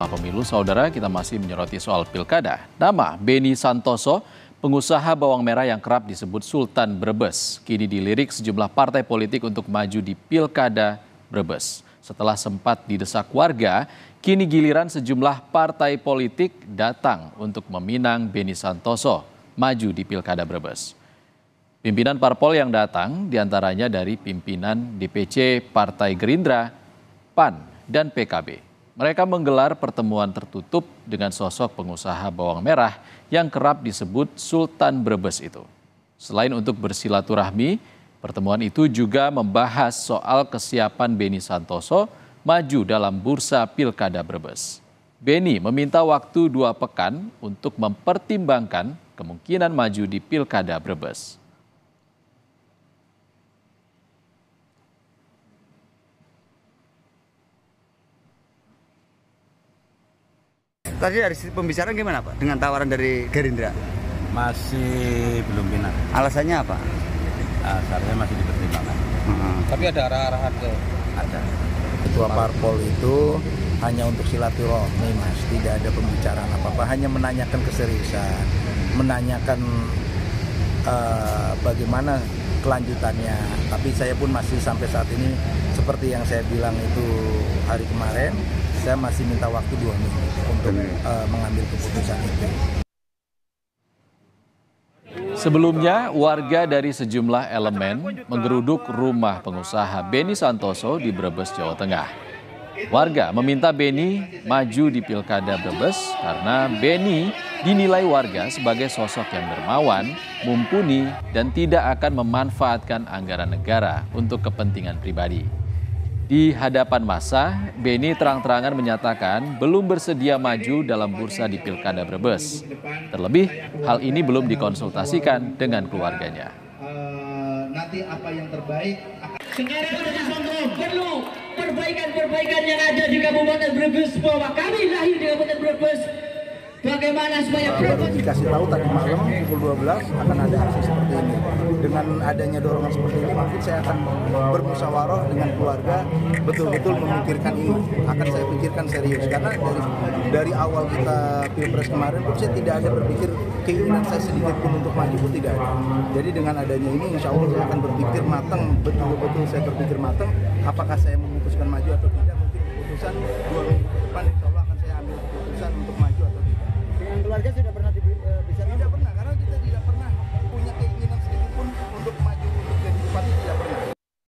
Pemilu, saudara, kita masih menyoroti soal pilkada. Nama Benny Santoso, pengusaha bawang merah yang kerap disebut Sultan Brebes, kini dilirik sejumlah partai politik untuk maju di Pilkada Brebes. Setelah sempat didesak warga, kini giliran sejumlah partai politik datang untuk meminang Benny Santoso maju di Pilkada Brebes. Pimpinan parpol yang datang diantaranya dari pimpinan DPC Partai Gerindra, PAN, dan PKB. Mereka menggelar pertemuan tertutup dengan sosok pengusaha bawang merah yang kerap disebut Sultan Brebes itu. Selain untuk bersilaturahmi, pertemuan itu juga membahas soal kesiapan Benny Santoso maju dalam bursa Pilkada Brebes. Benny meminta waktu 2 pekan untuk mempertimbangkan kemungkinan maju di Pilkada Brebes. Tadi dari pembicaraan gimana Pak dengan tawaran dari Gerindra? Masih belum final. Alasannya apa? Alasannya masih dipertimbangkan. Tapi ada arah-arahan ke? Ada. Ketua parpol itu hanya untuk silaturahmi Mas, tidak ada pembicaraan apa-apa. Hanya menanyakan keseriusan, menanyakan bagaimana kelanjutannya. Tapi saya pun masih sampai saat ini seperti yang saya bilang itu hari kemarin. Saya masih minta waktu 2 minggu untuk mengambil keputusan itu. Sebelumnya, warga dari sejumlah elemen menggeruduk rumah pengusaha Benny Santoso di Brebes, Jawa Tengah. Warga meminta Benny maju di Pilkada Brebes karena Benny dinilai warga sebagai sosok yang dermawan, mumpuni, dan tidak akan memanfaatkan anggaran negara untuk kepentingan pribadi. Di hadapan massa, Benny terang-terangan menyatakan belum bersedia maju dalam bursa di Pilkada Brebes. Terlebih, hal ini belum dikonsultasikan dengan keluarganya. Nanti apa yang terbaik? Sekarang perlu perbaikan-perbaikan yang ada di Kabupaten Brebes, bahwa kami lahir di Kabupaten Brebes. Bagaimana supaya baru dikasih tahu tadi malam pukul 12 akan ada aksi seperti ini. Dengan adanya dorongan seperti ini, mungkin saya akan bermusyawarah dengan keluarga, betul-betul memikirkan ini. Akan saya pikirkan serius, karena dari awal kita Pilpres kemarin pun saya tidak ada berpikir keinginan saya sedikit pun untuk maju pun tidak ada. Jadi dengan adanya ini, insya Allah saya akan berpikir matang, betul-betul saya berpikir matang. Apakah saya memutuskan maju atau tidak? Mungkin keputusan 2 minggu depan, insya Allah akan saya ambil keputusan untuk maju atau tidak. Keluarga sudah pernah dibicara? Tidak pernah, karena